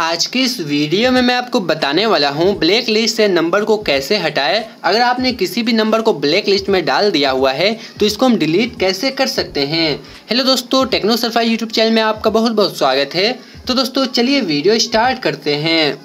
आज की इस वीडियो में मैं आपको बताने वाला हूं ब्लैक लिस्ट से नंबर को कैसे हटाएं। अगर आपने किसी भी नंबर को ब्लैक लिस्ट में डाल दिया हुआ है तो इसको हम डिलीट कैसे कर सकते हैं। हेलो दोस्तों, टेक्नो सरफराज यूट्यूब चैनल में आपका बहुत बहुत स्वागत है। तो दोस्तों चलिए वीडियो स्टार्ट करते हैं।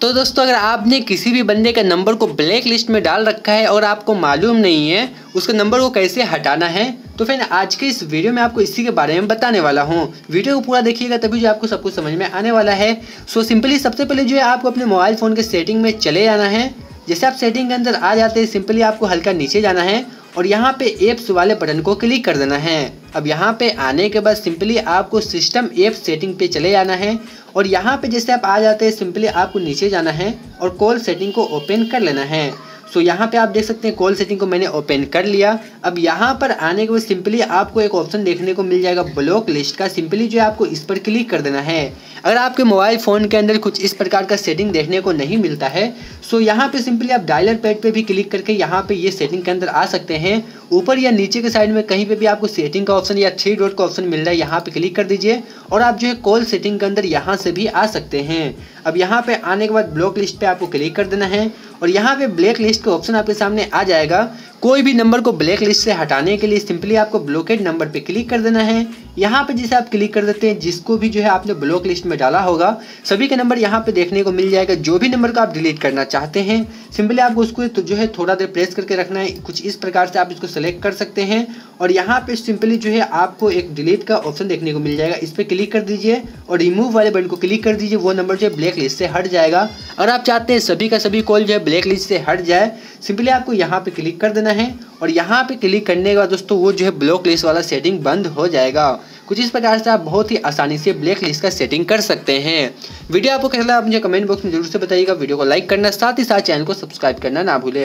तो दोस्तों अगर आपने किसी भी बंदे का नंबर को ब्लैक लिस्ट में डाल रखा है और आपको मालूम नहीं है उसके नंबर को कैसे हटाना है, तो फिर आज के इस वीडियो में आपको इसी के बारे में बताने वाला हूँ। वीडियो को पूरा देखिएगा तभी जो आपको सब कुछ समझ में आने वाला है। सो सिंपली सबसे पहले जो है आपको अपने मोबाइल फ़ोन के सेटिंग में चले जाना है। जैसे आप सेटिंग के अंदर आ जाते हैं, सिंपली आपको हल्का नीचे जाना है और यहाँ पे एप्स वाले बटन को क्लिक कर देना है। अब यहाँ पे आने के बाद सिंपली आपको सिस्टम ऐप सेटिंग पे चले जाना है और यहाँ पे जैसे आप आ जाते हैं सिंपली आपको नीचे जाना है और कॉल सेटिंग को ओपन कर लेना है। सो यहाँ पे आप देख सकते हैं कॉल सेटिंग को मैंने ओपन कर लिया। अब यहाँ पर आने के बाद सिंपली आपको एक ऑप्शन देखने को मिल जाएगा ब्लॉक लिस्ट का। सिंपली जो है आपको इस पर क्लिक कर देना है। अगर आपके मोबाइल फ़ोन के अंदर कुछ इस प्रकार का सेटिंग देखने को नहीं मिलता है सो यहाँ पे सिंपली आप डायलर पैड पे भी क्लिक करके यहाँ पे ये सेटिंग के अंदर आ सकते हैं। ऊपर या नीचे के साइड में कहीं पे भी आपको सेटिंग का ऑप्शन या थ्री डॉट का ऑप्शन मिल रहा है, यहाँ पे क्लिक कर दीजिए और आप जो है कॉल सेटिंग के अंदर यहाँ से भी आ सकते हैं। अब यहाँ पे आने के बाद ब्लॉक लिस्ट पे आपको क्लिक कर देना है और यहाँ पे ब्लैक लिस्ट का ऑप्शन आपके सामने आ जाएगा। कोई भी नंबर को ब्लैक लिस्ट से हटाने के लिए सिंपली आपको ब्लॉकेड नंबर पे क्लिक कर देना है। यहाँ पे जैसे आप क्लिक कर देते हैं जिसको भी जो है आपने ब्लॉक लिस्ट में डाला होगा सभी का नंबर यहाँ पे देखने को मिल जाएगा। जो भी नंबर को आप डिलीट करना चाहते हैं सिंपली आपको उसको जो है थोड़ा देर प्रेस करके रखना है। कुछ इस प्रकार से आप इसको सेलेक्ट कर सकते हैं और यहाँ पे सिंपली जो है आपको एक डिलीट का ऑप्शन देखने को मिल जाएगा। इस पर क्लिक कर दीजिए और रिमूव वाले बटन को क्लिक कर दीजिए, वो नंबर जो है ब्लैक लिस्ट से हट जाएगा। अगर आप चाहते हैं सभी का सभी कॉल जो है ब्लैक लिस्ट से हट जाए सिंपली आपको यहाँ पे क्लिक कर देना है और यहाँ पे क्लिक करने के बाद दोस्तों वो जो है ब्लॉक लिस्ट वाला सेटिंग बंद हो जाएगा। कुछ इस प्रकार से आप बहुत ही आसानी से ब्लैक लिस्ट का सेटिंग कर सकते हैं। वीडियो आपको कैसा लगा आप मुझे कमेंट बॉक्स में जरूर से बताइएगा। वीडियो को लाइक करना, साथ ही साथ चैनल को सब्सक्राइब करना ना भूलें।